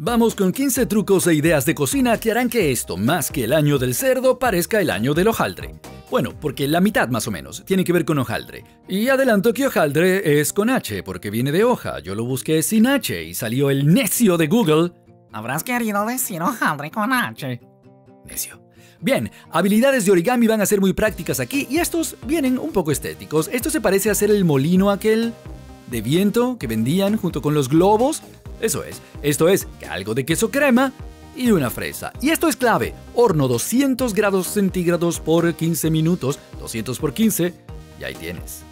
Vamos con 15 trucos e ideas de cocina que harán que esto, más que el año del cerdo, parezca el año del hojaldre. Bueno, porque la mitad más o menos tiene que ver con hojaldre. Y adelanto que hojaldre es con H, porque viene de hoja. Yo lo busqué sin H y salió el necio de Google. Habrás querido decir hojaldre con H. Necio. Bien, habilidades de origami van a ser muy prácticas aquí y estos vienen un poco estéticos. Esto se parece a hacer el molino aquel de viento que vendían junto con los globos. Eso es, esto es algo de queso crema y una fresa. Y esto es clave, horno 200 grados centígrados por 15 minutos, 200 por 15, y ahí tienes.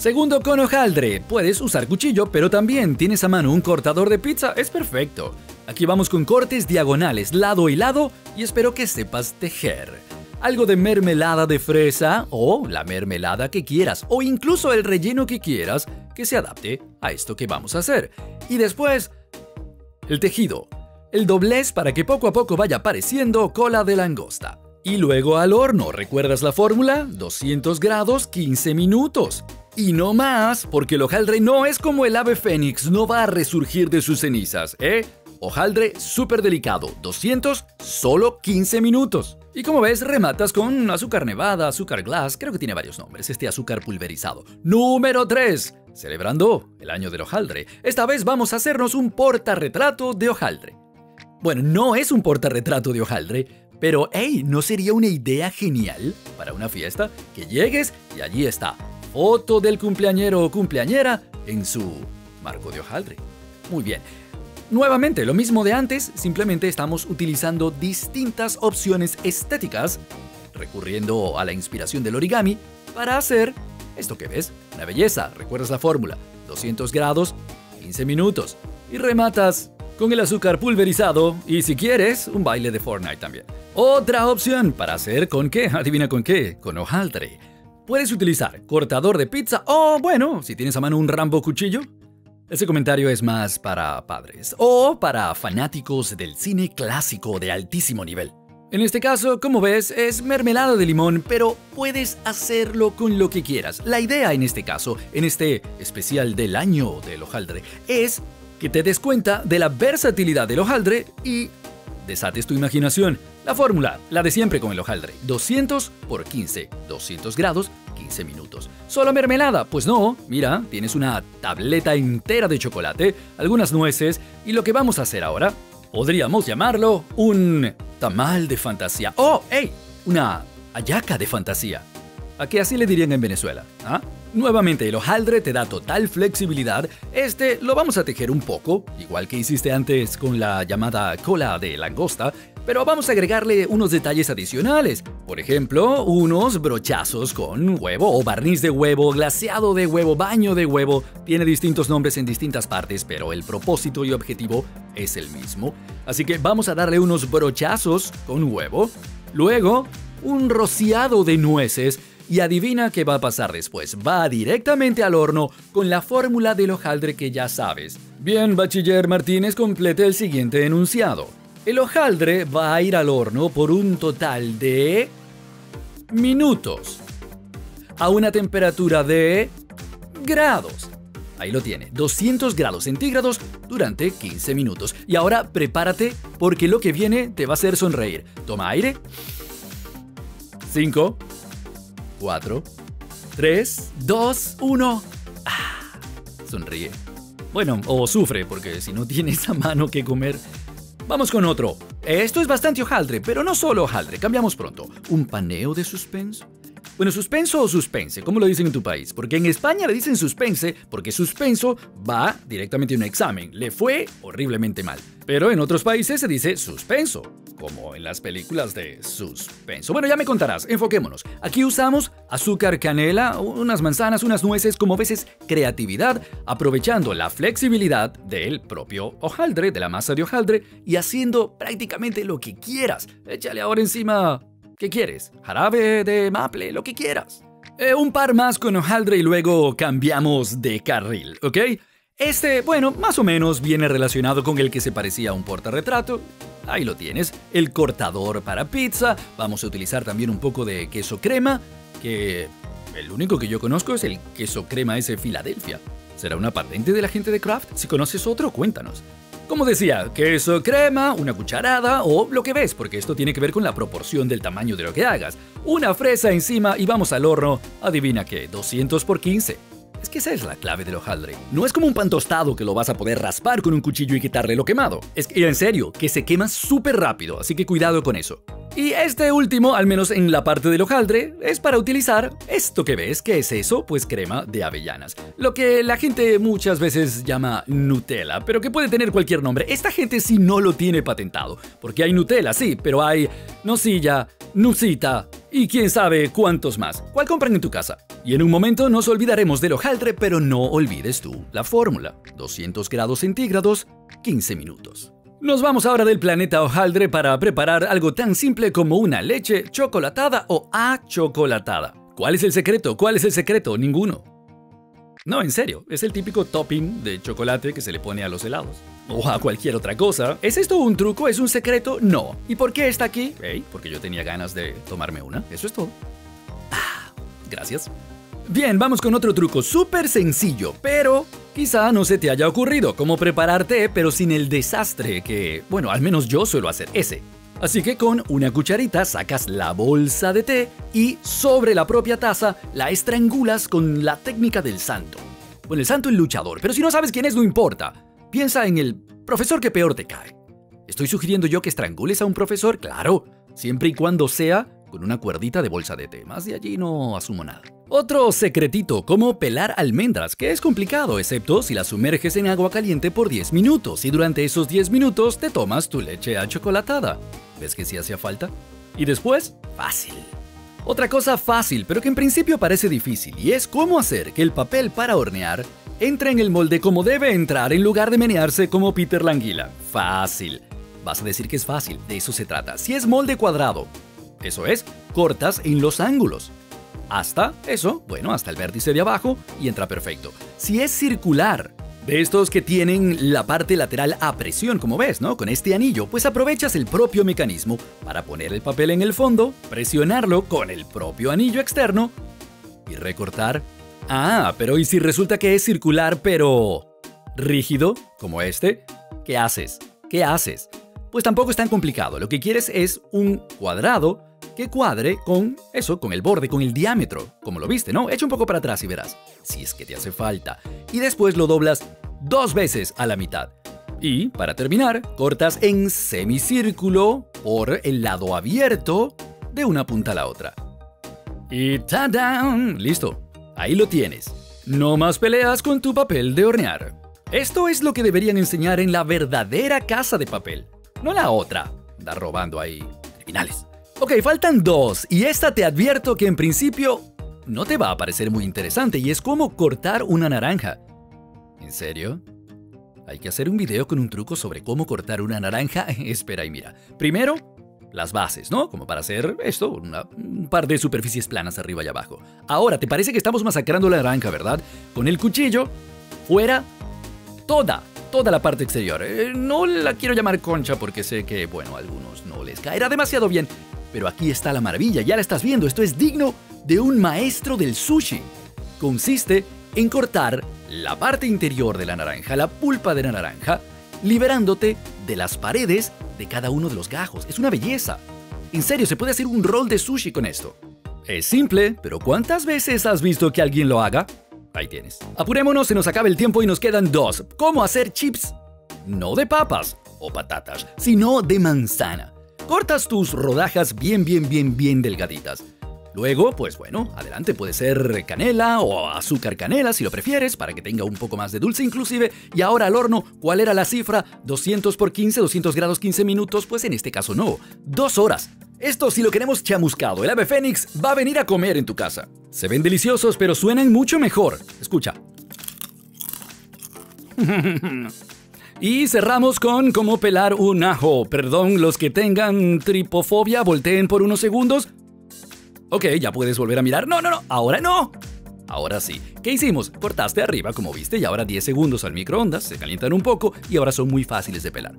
Segundo, con hojaldre, puedes usar cuchillo, pero también tienes a mano un cortador de pizza, es perfecto. Aquí vamos con cortes diagonales, lado y lado, y espero que sepas tejer. Algo de mermelada de fresa, o la mermelada que quieras, o incluso el relleno que quieras, que se adapte a esto que vamos a hacer. Y después, el tejido, el doblez para que poco a poco vaya apareciendo cola de langosta. Y luego al horno, ¿recuerdas la fórmula? 200 grados, 15 minutos. Y no más, porque el hojaldre no es como el ave fénix, no va a resurgir de sus cenizas, ¿eh? Hojaldre súper delicado, 200, solo 15 minutos. Y como ves, rematas con azúcar nevada, azúcar glass, creo que tiene varios nombres, este azúcar pulverizado. Número 3. Celebrando el año del hojaldre, esta vez vamos a hacernos un portarretrato de hojaldre. Bueno, no es un portarretrato de hojaldre, pero hey, ¿no sería una idea genial para una fiesta? Que llegues y allí está, foto del cumpleañero o cumpleañera en su marco de hojaldre. Muy bien. Nuevamente, lo mismo de antes, simplemente estamos utilizando distintas opciones estéticas, recurriendo a la inspiración del origami para hacer esto que ves, una belleza. ¿Recuerdas la fórmula? 200 grados, 15 minutos. Y rematas con el azúcar pulverizado y, si quieres, un baile de Fortnite también. Otra opción para hacer ¿con qué? Adivina con qué, con hojaldre. Puedes utilizar cortador de pizza o, bueno, si tienes a mano un Rambo cuchillo. Ese comentario es más para padres o para fanáticos del cine clásico de altísimo nivel. En este caso, como ves, es mermelada de limón, pero puedes hacerlo con lo que quieras. La idea en este caso, en este especial del año del hojaldre, es que te des cuenta de la versatilidad del hojaldre y desates tu imaginación. La fórmula, la de siempre con el hojaldre, 200 por 15, 200 grados, 15 minutos. ¿Solo mermelada? Pues no, mira, tienes una tableta entera de chocolate, algunas nueces y lo que vamos a hacer ahora, podríamos llamarlo un tamal de fantasía. ¡Oh, hey! Una hallaca de fantasía. ¿A qué así le dirían en Venezuela? ¿Ah? Nuevamente, el hojaldre te da total flexibilidad. Este lo vamos a tejer un poco, igual que hiciste antes con la llamada cola de langosta, pero vamos a agregarle unos detalles adicionales. Por ejemplo, unos brochazos con huevo o barniz de huevo, glaseado de huevo, baño de huevo. Tiene distintos nombres en distintas partes, pero el propósito y objetivo es el mismo. Así que vamos a darle unos brochazos con huevo, luego un rociado de nueces. Y adivina qué va a pasar después. Va directamente al horno con la fórmula del hojaldre que ya sabes. Bien, bachiller Martínez, complete el siguiente enunciado. El hojaldre va a ir al horno por un total de minutos a una temperatura de grados. Ahí lo tiene, 200 grados centígrados durante 15 minutos. Y ahora prepárate porque lo que viene te va a hacer sonreír. Toma aire. 5. 4, 3, 2, 1. Ah, sonríe. Bueno, o sufre, porque si no tienes a mano que comer. Vamos con otro. Esto es bastante hojaldre, pero no solo hojaldre. Cambiamos pronto. ¿Un paneo de suspenso? Bueno, suspenso o suspense, ¿cómo lo dicen en tu país? Porque en España le dicen suspense, porque suspenso va directamente a un examen. Le fue horriblemente mal. Pero en otros países se dice suspenso, como en las películas de suspenso. Bueno, ya me contarás, enfoquémonos. Aquí usamos azúcar, canela, unas manzanas, unas nueces, como veces creatividad, aprovechando la flexibilidad del propio hojaldre, de la masa de hojaldre, y haciendo prácticamente lo que quieras. Échale ahora encima... ¿Qué quieres? Jarabe de maple, lo que quieras. Un par más con hojaldre y luego cambiamos de carril, ¿ok? Este, bueno, más o menos viene relacionado con el que se parecía a un portarretrato. Ahí lo tienes, el cortador para pizza. Vamos a utilizar también un poco de queso crema, que el único que yo conozco es el queso crema ese Philadelphia. ¿Será una patente de la gente de Kraft? Si conoces otro, cuéntanos. Como decía, queso, crema, una cucharada o lo que ves, porque esto tiene que ver con la proporción del tamaño de lo que hagas. Una fresa encima y vamos al horno. Adivina qué, 200 por 15. Es que esa es la clave del hojaldre. No es como un pan tostado que lo vas a poder raspar con un cuchillo y quitarle lo quemado. Es que, en serio, que se quema súper rápido, así que cuidado con eso. Y este último, al menos en la parte del hojaldre, es para utilizar esto que ves. ¿Qué es eso? Pues crema de avellanas. Lo que la gente muchas veces llama Nutella, pero que puede tener cualquier nombre. Esta gente sí no lo tiene patentado, porque hay Nutella, sí, pero hay Nocilla, Nusita y quién sabe cuántos más. ¿Cuál compran en tu casa? Y en un momento nos olvidaremos del hojaldre, pero no olvides tú la fórmula. 200 grados centígrados, 15 minutos. Nos vamos ahora del planeta hojaldre para preparar algo tan simple como una leche chocolatada o achocolatada. ¿Cuál es el secreto? ¿Cuál es el secreto? Ninguno. No, en serio, es el típico topping de chocolate que se le pone a los helados. O a cualquier otra cosa. ¿Es esto un truco? ¿Es un secreto? No. ¿Y por qué está aquí? Hey, porque yo tenía ganas de tomarme una. Eso es todo. Ah, gracias. Bien, vamos con otro truco súper sencillo, pero quizá no se te haya ocurrido cómo prepararte, pero sin el desastre que, bueno, al menos yo suelo hacer ese. Así que con una cucharita sacas la bolsa de té y sobre la propia taza la estrangulas con la técnica del santo. Bueno, el santo, el luchador, pero si no sabes quién es, no importa. Piensa en el profesor que peor te cae. ¿Estoy sugiriendo yo que estrangules a un profesor? Claro, siempre y cuando sea con una cuerdita de bolsa de té. Más de allí no asumo nada. Otro secretito, cómo pelar almendras, que es complicado, excepto si las sumerges en agua caliente por 10 minutos y durante esos 10 minutos te tomas tu leche achocolatada. ¿Ves que sí hacía falta? Y después, fácil. Otra cosa fácil, pero que en principio parece difícil, y es cómo hacer que el papel para hornear entre en el molde como debe entrar en lugar de menearse como Peter Languila. Fácil. Vas a decir que es fácil, de eso se trata. Si es molde cuadrado, eso es, cortas en los ángulos. Hasta eso, bueno, hasta el vértice de abajo y entra perfecto. Si es circular, de estos que tienen la parte lateral a presión, como ves, ¿no? Con este anillo, pues aprovechas el propio mecanismo para poner el papel en el fondo, presionarlo con el propio anillo externo y recortar. Ah, pero ¿y si resulta que es circular pero rígido, como este? ¿Qué haces? ¿Qué haces? Pues tampoco es tan complicado. Lo que quieres es un cuadrado que cuadre con eso, con el borde, con el diámetro, como lo viste, ¿no? Echa un poco para atrás y verás, si es que te hace falta. Y después lo doblas 2 veces a la mitad. Y, para terminar, cortas en semicírculo por el lado abierto de una punta a la otra. Y ¡tadán! Listo, ahí lo tienes. No más peleas con tu papel de hornear. Esto es lo que deberían enseñar en la verdadera casa de papel, no la otra. Anda robando ahí, criminales. Ok, faltan 2, y esta te advierto que en principio no te va a parecer muy interesante, y es cómo cortar una naranja. ¿En serio? Hay que hacer un video con un truco sobre cómo cortar una naranja. Espera y mira. Primero, las bases, ¿no? Como para hacer esto, un par de superficies planas arriba y abajo. Ahora, ¿te parece que estamos masacrando la naranja, verdad? Con el cuchillo, fuera toda la parte exterior. No la quiero llamar concha porque sé que, bueno, a algunos no les caerá demasiado bien. Pero aquí está la maravilla, ya la estás viendo, esto es digno de un maestro del sushi. Consiste en cortar la parte interior de la naranja, la pulpa de la naranja, liberándote de las paredes de cada uno de los gajos. Es una belleza. En serio, se puede hacer un roll de sushi con esto. Es simple, pero ¿cuántas veces has visto que alguien lo haga? Ahí tienes. Apurémonos, se nos acaba el tiempo y nos quedan 2. ¿Cómo hacer chips? No de papas o patatas, sino de manzana. Cortas tus rodajas bien delgaditas. Luego, pues bueno, adelante, puede ser canela o azúcar canela si lo prefieres, para que tenga un poco más de dulce inclusive. Y ahora al horno, ¿cuál era la cifra? 200 por 15, 200 grados, 15 minutos, pues en este caso no, 2 horas. Esto si lo queremos chamuscado, el ave fénix va a venir a comer en tu casa. Se ven deliciosos, pero suenan mucho mejor. Escucha. Y cerramos con cómo pelar un ajo. Perdón, los que tengan tripofobia, volteen por unos segundos. Ok, ya puedes volver a mirar. No, ahora no. Ahora sí. ¿Qué hicimos? Cortaste arriba, como viste, y ahora 10 segundos al microondas. Se calientan un poco y ahora son muy fáciles de pelar.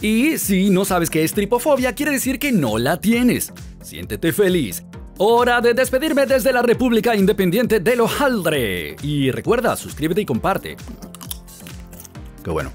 Y si no sabes qué es tripofobia, quiere decir que no la tienes. Siéntete feliz. Hora de despedirme desde la República Independiente del Hojaldre. Y recuerda, suscríbete y comparte. Qué bueno.